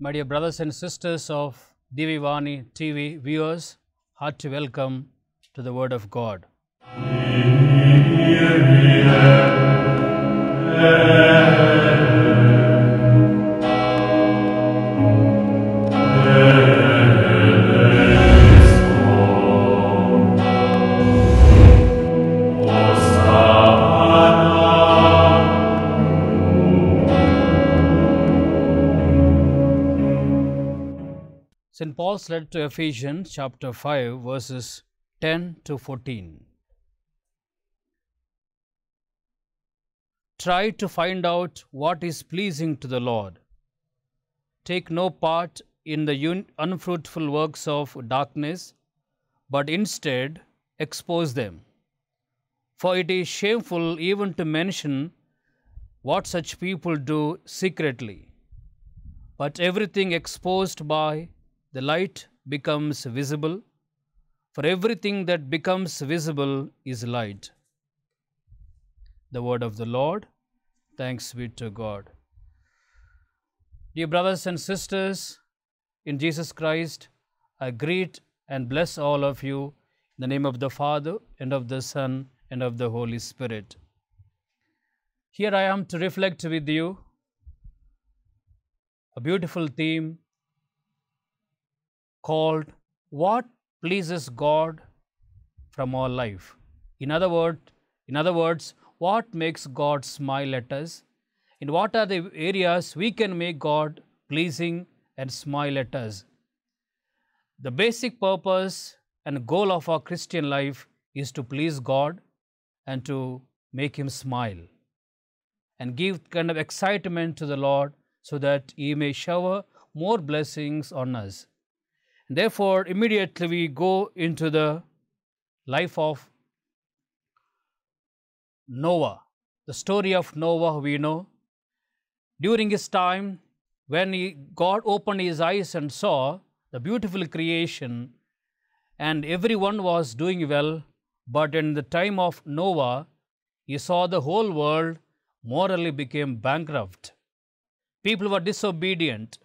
My dear brothers and sisters of Divyavani TV viewers, hearty welcome to the Word of God. St. Paul's letter to Ephesians chapter 5 verses 10 to 14. Try to find out what is pleasing to the Lord. Take no part in the unfruitful works of darkness, but instead expose them. For it is shameful even to mention what such people do secretly, but everything exposed by the light becomes visible, for everything that becomes visible is light. The word of the Lord. Thanks be to God. Dear brothers and sisters in Jesus Christ, I greet and bless all of you in the name of the Father, and of the Son, and of the Holy Spirit. Here I am to reflect with you a beautiful theme called What Pleases God from Our Life. In other words, what makes God smile at us, and what are the areas we can make God pleasing and smile at us. The basic purpose and goal of our Christian life is to please God and to make Him smile and give kind of excitement to the Lord, so that He may shower more blessings on us. Therefore, immediately we go into the life of Noah, the story of Noah we know. During his time, when God opened his eyes and saw the beautiful creation, and everyone was doing well, but in the time of Noah, he saw the whole world morally became bankrupt. People were disobedient.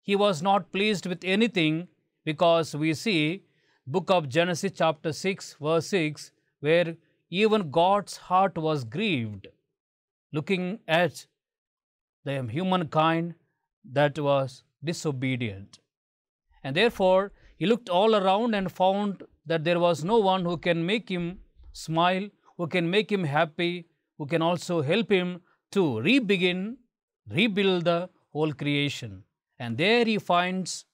He was not pleased with anything, because we see book of Genesis chapter 6 verse 6, where even God's heart was grieved, looking at the humankind that was disobedient. And therefore, he looked all around and found that there was no one who can make him smile, who can make him happy, who can also help him to rebuild the whole creation. And there he finds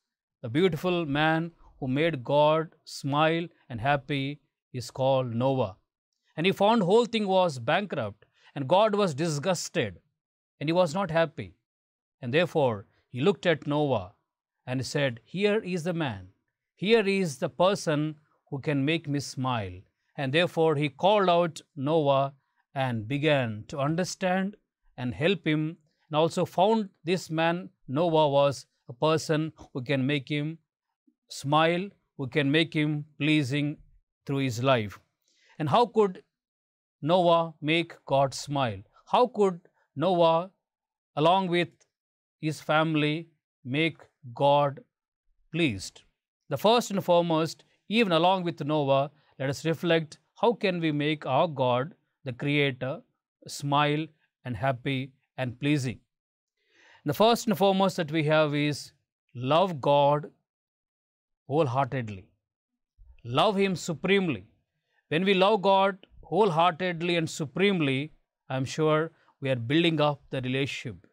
the beautiful man who made God smile and happy is called Noah. And he found whole thing was bankrupt, and God was disgusted, and he was not happy. And therefore, he looked at Noah and said, here is the man, here is the person who can make me smile. And therefore, he called out Noah and began to understand and help him, and also found this man Noah was a person who can make him smile, who can make him pleasing through his life. And how could Noah make God smile? How could Noah, along with his family, make God pleased? The first and foremost, even along with Noah, let us reflect, how can we make our God, the Creator, smile and happy and pleasing? The first and foremost that we have is love God wholeheartedly. Love Him supremely. When we love God wholeheartedly and supremely, I am sure we are building up the relationship.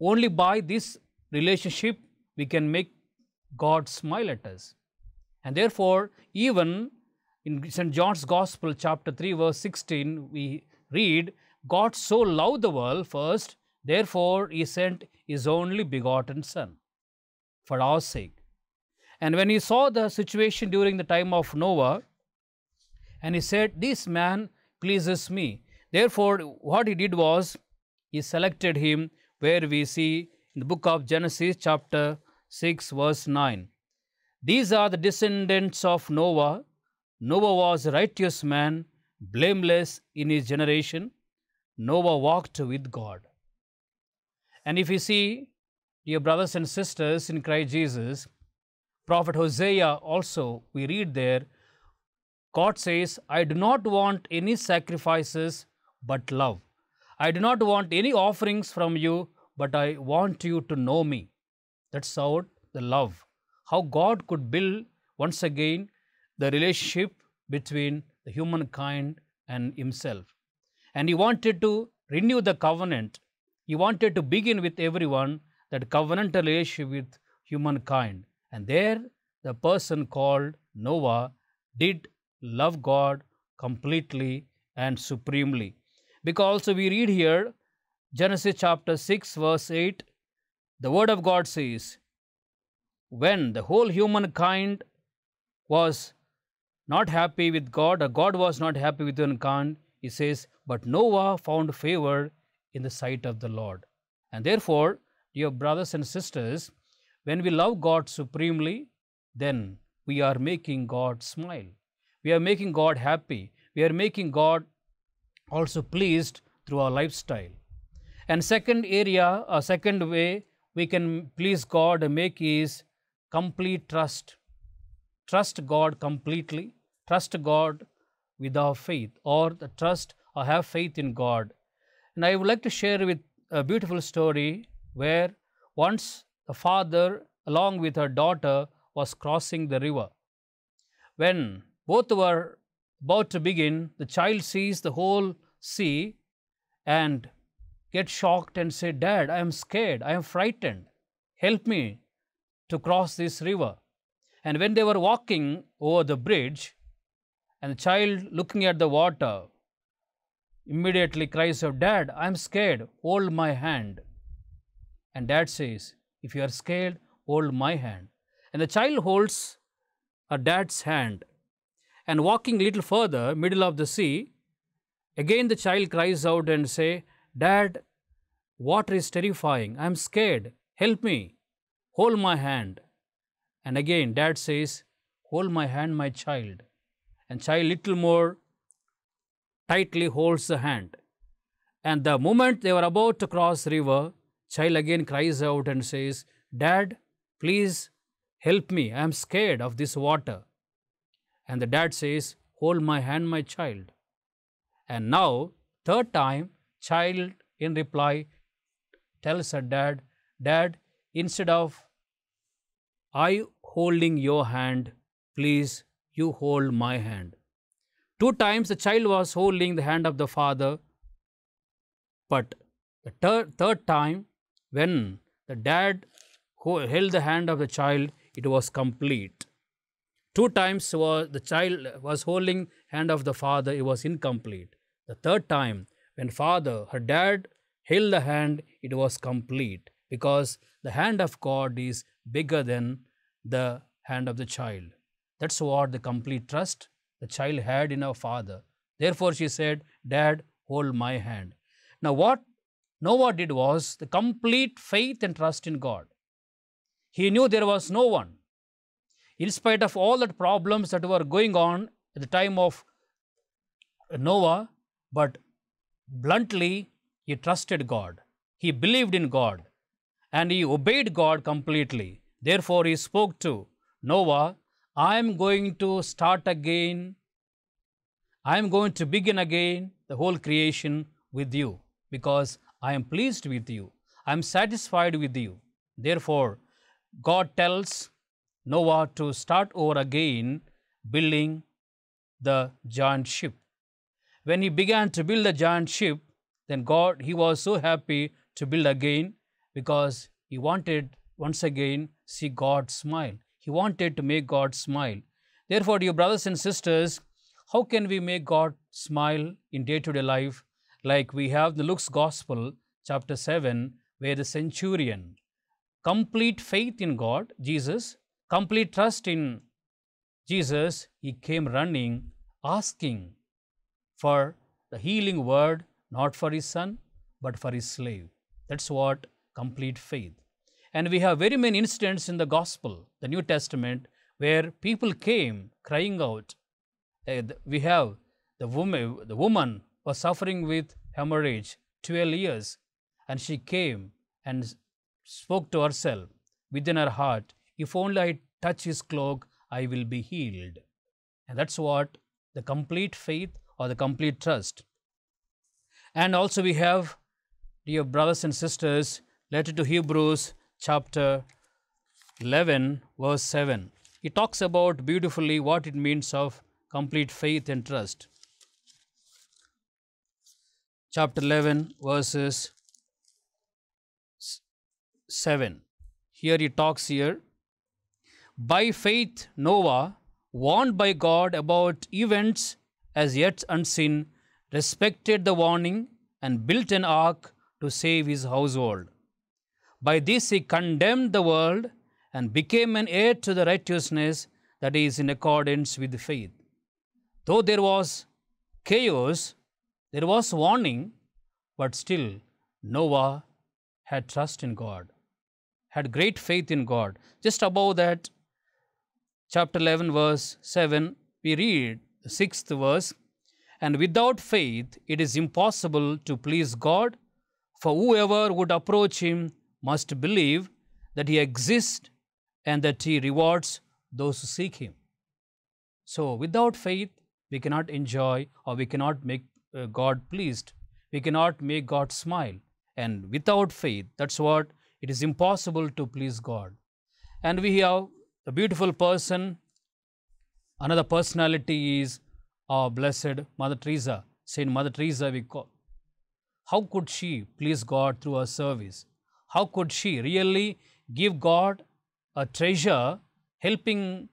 Only by this relationship we can make God smile at us. And therefore, even in St. John's Gospel chapter 3 verse 16, we read, God so loved the world first, therefore, He sent His only begotten Son for our sake. And when He saw the situation during the time of Noah, and he said, this man pleases me. Therefore, what he did was, he selected him, where we see in the book of Genesis chapter 6 verse 9. These are the descendants of Noah. Noah was a righteous man, blameless in his generation. Noah walked with God. And if you see, dear brothers and sisters in Christ Jesus, Prophet Hosea also, we read there, God says, I do not want any sacrifices but love. I do not want any offerings from you, but I want you to know me. That's how the love. How God could build once again the relationship between the humankind and himself. And he wanted to renew the covenant. He wanted to begin with everyone that covenantal relationship with humankind. And there the person called Noah did love God completely and supremely. Because also we read here, Genesis chapter 6 verse 8, the Word of God says, when the whole humankind was not happy with God, or God was not happy with mankind, he says, but Noah found favor in the sight of the Lord. And therefore, dear brothers and sisters, when we love God supremely, then we are making God smile. We are making God happy. We are making God also pleased through our lifestyle. And second area, a second way we can please God and make is complete trust. Trust God completely. Trust God with our faith, or the trust or have faith in God. And I would like to share with a beautiful story where once the father along with her daughter was crossing the river. When both were about to begin, the child sees the whole sea and gets shocked and says, Dad, I am scared, I am frightened, help me to cross this river. And when they were walking over the bridge, and the child looking at the water immediately cries out, Dad, I am scared, hold my hand. And Dad says, if you are scared, hold my hand. And the child holds her dad's hand. And walking a little further, middle of the sea, again the child cries out and says, Dad, water is terrifying, I am scared, help me, hold my hand. And again Dad says, hold my hand, my child. And child little more tightly holds the hand. And the moment they were about to cross the river, child again cries out and says, Dad, please help me, I am scared of this water. And the dad says, hold my hand, my child. And now, third time, child in reply tells her dad, Dad, instead of I holding your hand, please you hold my hand. Two times the child was holding the hand of the father, but the third time when the dad held the hand of the child, it was complete. Two times the child was holding hand of the father, it was incomplete. The third time when her dad held the hand, it was complete, because the hand of God is bigger than the hand of the child. That's what the complete trust the child had in her father. Therefore she said, Dad, hold my hand. Now what Noah did was the complete faith and trust in God. He knew there was no one. In spite of all the problems that were going on at the time of Noah, but bluntly, he trusted God. He believed in God and he obeyed God completely. Therefore, he spoke to Noah, I am going to start again. I am going to begin again the whole creation with you, because I am pleased with you. I am satisfied with you. Therefore, God tells Noah to start over again building the giant ship. When he began to build the giant ship, then he was so happy to build again, because he wanted once again see God smile. He wanted to make God smile. Therefore, dear brothers and sisters, how can we make God smile in day-to-day life? Like we have the Luke's Gospel, chapter 7, where the centurion, complete faith in God, Jesus, complete trust in Jesus, he came running asking for the healing word, not for his son, but for his slave. That's what complete faith. And we have very many instances in the Gospel, the New Testament, where people came crying out. We have the woman was suffering with hemorrhage 12 years, and she came and spoke to herself within her heart, if only I touch his cloak, I will be healed. And that's what the complete faith or the complete trust. And also we have, dear brothers and sisters, letter to Hebrews chapter 11 verse 7. It talks about beautifully what it means of complete faith and trust. Chapter 11 verses 7. Here he talks here. By faith Noah, warned by God about events as yet unseen, respected the warning and built an ark to save his household. By this he condemned the world and became an heir to the righteousness that is in accordance with faith. Though there was chaos, there was warning, but still Noah had trust in God, had great faith in God. Just above that, chapter 11 verse 7, we read the 6th verse, and without faith it is impossible to please God, for whoever would approach him must believe that he exists and that he rewards those who seek him. So without faith we cannot enjoy, or we cannot make God pleased, we cannot make God smile. And without faith, that's what, it is impossible to please God. And we have a beautiful person, another personality is our blessed Mother Teresa, Saint Mother Teresa we call. How could she please God through her service? How could she really give God a treasure, helping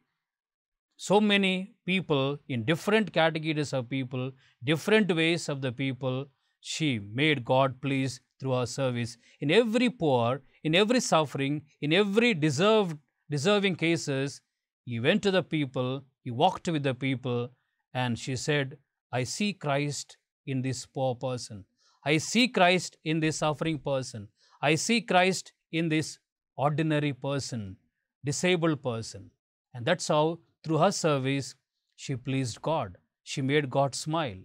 so many people in different categories of people, different ways of the people? She made God pleased through her service. In every poor, in every suffering, in every deserving cases, he went to the people, he walked with the people, and she said, I see Christ in this poor person. I see Christ in this suffering person. I see Christ in this ordinary person, disabled person. And that's how, through her service, she pleased God. She made God smile.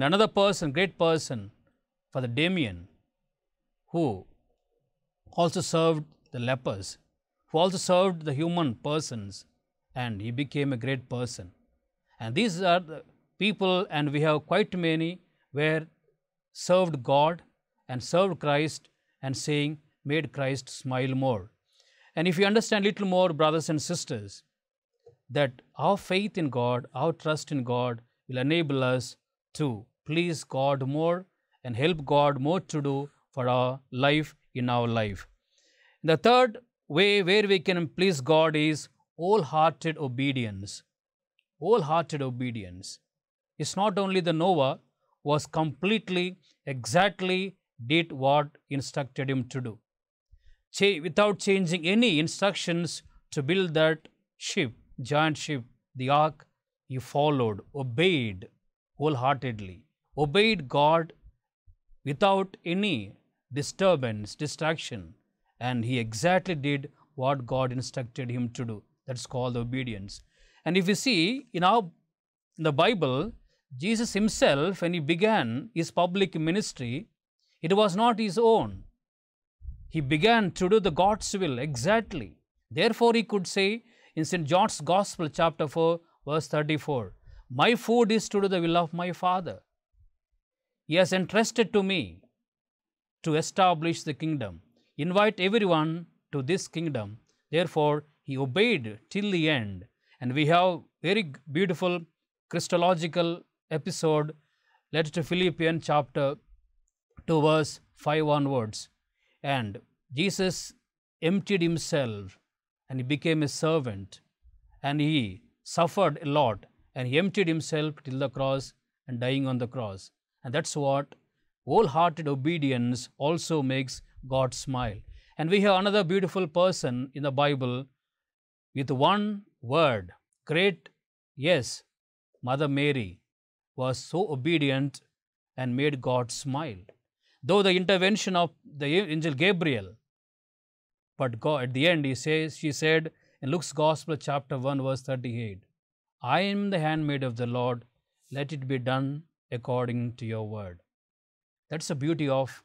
Another person, great person, Father Damien, who also served the lepers, who also served the human persons, and he became a great person. And these are the people, and we have quite many, where served God and served Christ, and saying, made Christ smile more. And if you understand little more, brothers and sisters, that our faith in God, our trust in God will enable us to please God more and help God more to do for our life, in our life. The third way where we can please God is wholehearted obedience. Wholehearted obedience. It's not only the Noah was completely, exactly did what instructed him to do. Without changing any instructions to build that ship, giant ship, the ark, he followed, obeyed wholeheartedly. Obeyed God without any disturbance, distraction, and he exactly did what God instructed him to do. That's called obedience. And if you see in the Bible, Jesus himself, when he began his public ministry, it was not his own. He began to do the God's will exactly. Therefore, he could say in St. John's Gospel, chapter 4, verse 34, "My food is to do the will of my Father. He has entrusted to me to establish the kingdom. Invite everyone to this kingdom." Therefore, he obeyed till the end. And we have very beautiful Christological episode, letter to Philippians chapter 2 verse 5 onwards. And Jesus emptied himself and he became a servant, and he suffered a lot, and he emptied himself till the cross and dying on the cross. And that's what wholehearted obedience also makes God smile. And we have another beautiful person in the Bible with one word, great, yes, Mother Mary was so obedient and made God smile. Though the intervention of the angel Gabriel, but God, at the end he says, she said in Luke's Gospel chapter 1 verse 38, "I am the handmaid of the Lord, let it be done according to your word." That's the beauty of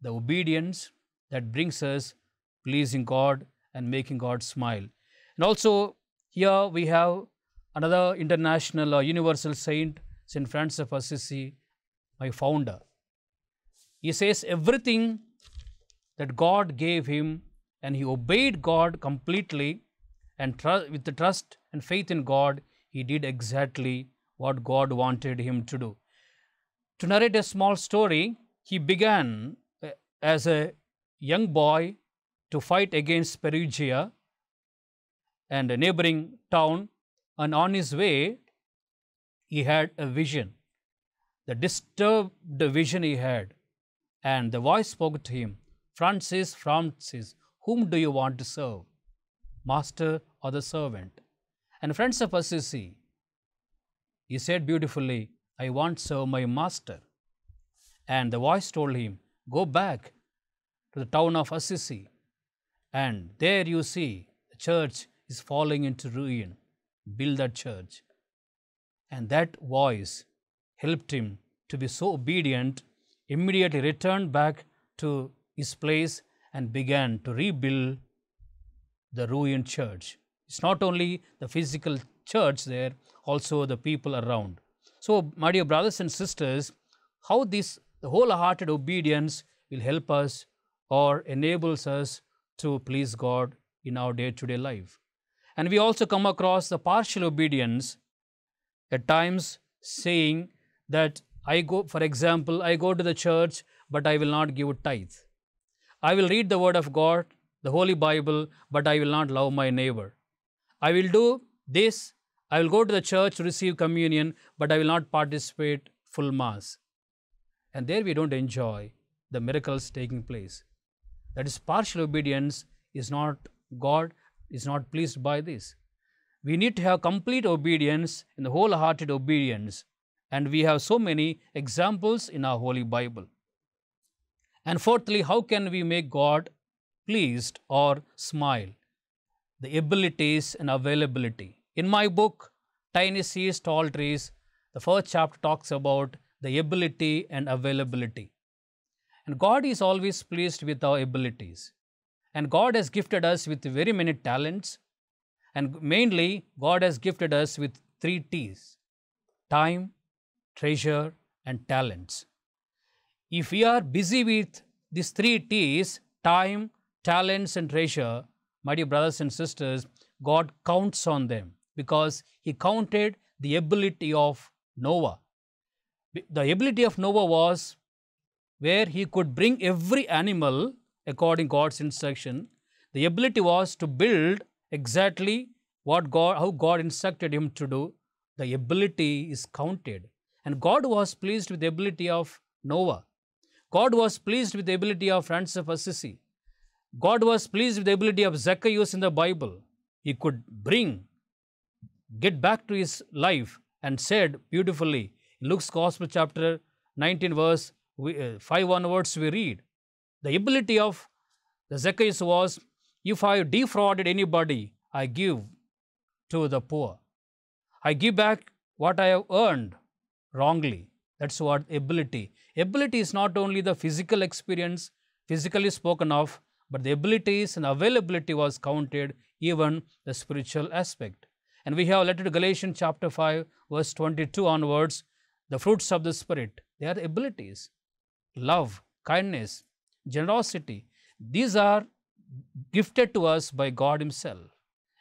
the obedience that brings us pleasing God and making God smile. And also here we have another international or universal saint, Saint Francis of Assisi, my founder. He says everything that God gave him, and he obeyed God completely, and with the trust and faith in God, he did exactly what God wanted him to do. To narrate a small story, he began as a young boy to fight against Perugia and a neighboring town, and on his way, he had a vision, the disturbed vision he had, and the voice spoke to him, "Francis, Francis, whom do you want to serve, master or the servant?" And Francis of Assisi, he said beautifully, "I want to serve my master." And the voice told him, "Go back to the town of Assisi, and there you see the church is falling into ruin. Build that church." And that voice helped him to be so obedient, immediately returned back to his place and began to rebuild the ruined church. It's not only the physical church there, also the people around. So, my dear brothers and sisters, how this the wholehearted obedience will help us or enables us to please God in our day-to-day life. And we also come across the partial obedience at times, saying that I go, for example, I go to the church, but I will not give tithe. I will read the Word of God, the Holy Bible, but I will not love my neighbor. I will do this, I will go to the church to receive communion, but I will not participate full mass. And there we don't enjoy the miracles taking place. That is, partial obedience is not God is not pleased by this. We need to have complete obedience and wholehearted obedience. And we have so many examples in our Holy Bible. And fourthly, how can we make God pleased or smile? The abilities and availability. In my book, Tiny Seeds, Tall Trees, the first chapter talks about the ability and availability. And God is always pleased with our abilities. And God has gifted us with very many talents. And mainly, God has gifted us with 3 T's. Time, treasure, and talents. If we are busy with these 3 T's, time, talents, and treasure, my dear brothers and sisters, God counts on them, because He counted the ability of Noah. The ability of Noah was where he could bring every animal according to God's instruction. The ability was to build exactly what God, how God instructed him to do. The ability is counted. And God was pleased with the ability of Noah. God was pleased with the ability of Francis of Assisi. God was pleased with the ability of Zacchaeus in the Bible. He could bring, get back to his life, and said beautifully, in Luke's Gospel chapter 19 verse 5 onwards we read, the ability of the Zacchaeus was, if I have defrauded anybody, I give to the poor. I give back what I have earned wrongly. That's what ability. Ability is not only the physical experience, physically spoken of, but the abilities and availability was counted, even the spiritual aspect. And we have a letter to Galatians chapter 5, verse 22 onwards, the fruits of the Spirit, they are the abilities, love, kindness, generosity. These are gifted to us by God Himself.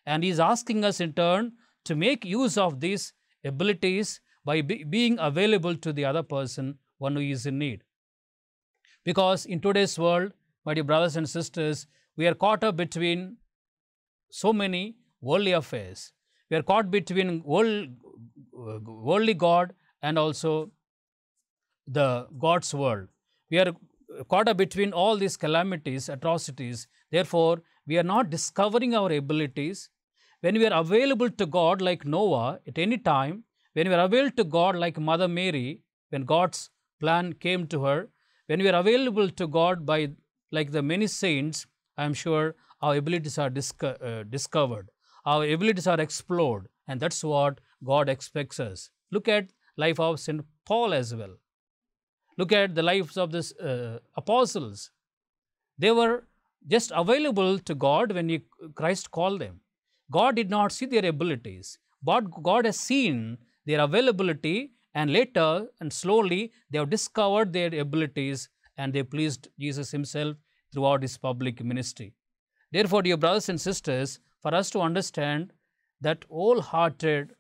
And He is asking us in turn to make use of these abilities by being available to the other person, one who is in need. Because in today's world, my dear brothers and sisters, we are caught up between so many worldly affairs. We are caught between worldly God and also the God's world. We are caught up between all these calamities, atrocities. Therefore, we are not discovering our abilities. When we are available to God like Noah at any time, when we are available to God like Mother Mary, when God's plan came to her, when we are available to God by like the many saints, I am sure our abilities are discovered. Our abilities are explored, and that's what God expects us. Look at the life of St. Paul as well. Look at the lives of the apostles. They were just available to God when Christ called them. God did not see their abilities, but God has seen their availability, and later and slowly they have discovered their abilities and they pleased Jesus Himself throughout His public ministry. Therefore, dear brothers and sisters, for us to understand that wholehearted,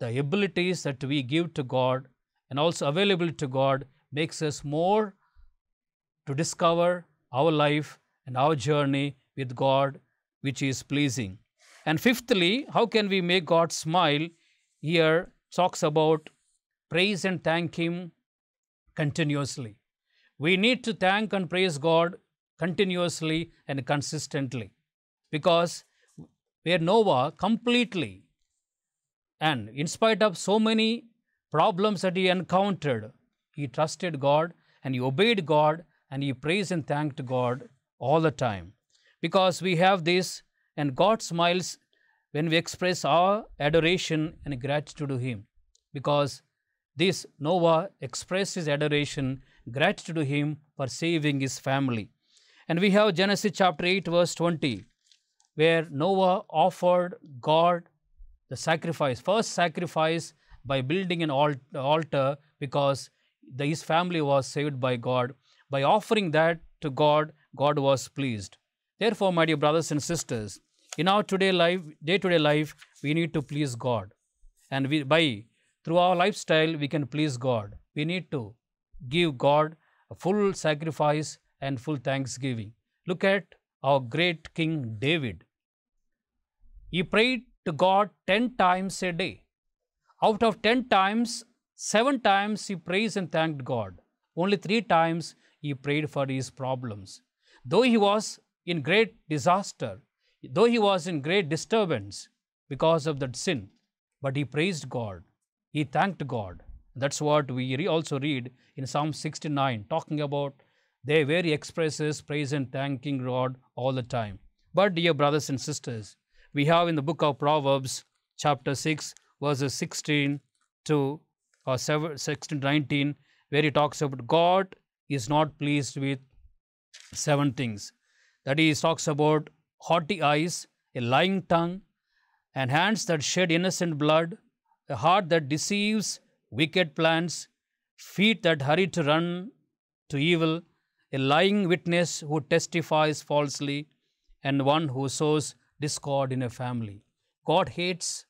the abilities that we give to God and also available to God makes us more to discover our life and our journey with God, which is pleasing. And fifthly, how can we make God smile? Here talks about praise and thank Him continuously. We need to thank and praise God continuously and consistently, because where Noah completely, and in spite of so many problems that he encountered, he trusted God and he obeyed God and he praised and thanked God all the time. Because we have this, and God smiles when we express our adoration and gratitude to Him. Because this Noah expressed his adoration, gratitude to Him for saving his family. And we have Genesis chapter 8 verse 20, where Noah offered God the sacrifice, first sacrifice by building an altar, because his family was saved by God. By offering that to God, God was pleased. Therefore, my dear brothers and sisters, in our day-to-day life, we need to please God. And through our lifestyle, we can please God. We need to give God a full sacrifice and full thanksgiving. Look at our great King David. He prayed to God 10 times a day. Out of 10 times, 7 times he praised and thanked God. Only 3 times he prayed for his problems. Though he was in great disaster, though he was in great disturbance because of that sin, but he praised God. He thanked God. That's what we also read in Psalm 69, talking about there where he expresses praise and thanking God all the time. But dear brothers and sisters, we have in the book of Proverbs chapter 6 verses 16 to 19, where he talks about God is not pleased with 7 things. That is, talks about haughty eyes, a lying tongue, and hands that shed innocent blood, a heart that deceives wicked plans, feet that hurry to run to evil, a lying witness who testifies falsely, and one who sows discord in a family. God hates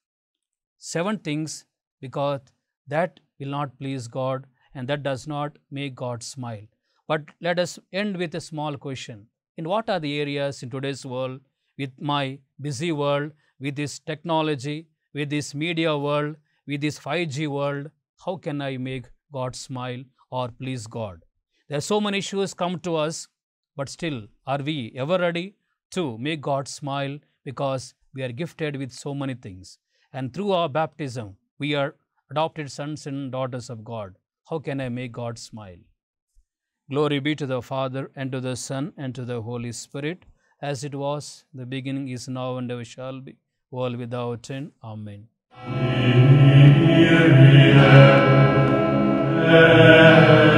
7 things, because that will not please God and that does not make God smile. But let us end with a small question. In what are the areas in today's world, with my busy world, with this technology, with this media world, with this 5G world, how can I make God smile or please God? There are so many issues come to us, but still, are we ever ready to make God smile? Because we are gifted with so many things. And through our baptism, we are adopted sons and daughters of God. How can I make God smile? Glory be to the Father, and to the Son, and to the Holy Spirit, as it was in the beginning, is now, and ever shall be, world without end. Amen. Amen.